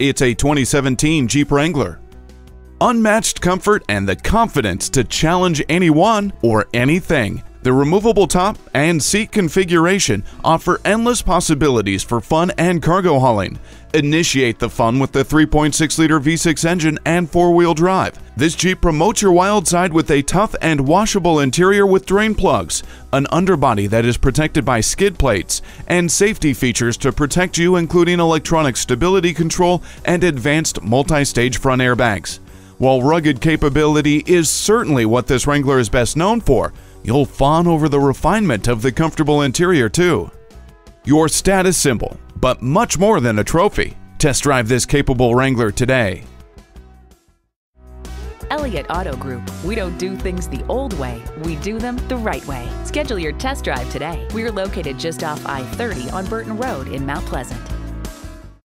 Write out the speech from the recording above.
It's a 2017 Jeep Wrangler. Unmatched comfort and the confidence to challenge anyone or anything. The removable top and seat configuration offer endless possibilities for fun and cargo hauling. Initiate the fun with the 3.6-liter V6 engine and four-wheel drive. This Jeep promotes your wild side with a tough and washable interior with drain plugs, an underbody that is protected by skid plates, and safety features to protect you, including electronic stability control and advanced multi-stage front airbags. While rugged capability is certainly what this Wrangler is best known for, you'll fawn over the refinement of the comfortable interior too. Your status symbol, but much more than a trophy. Test drive this capable Wrangler today. Elliott Auto Group. We don't do things the old way, we do them the right way. Schedule your test drive today. We're located just off I-30 on Burton Road in Mount Pleasant.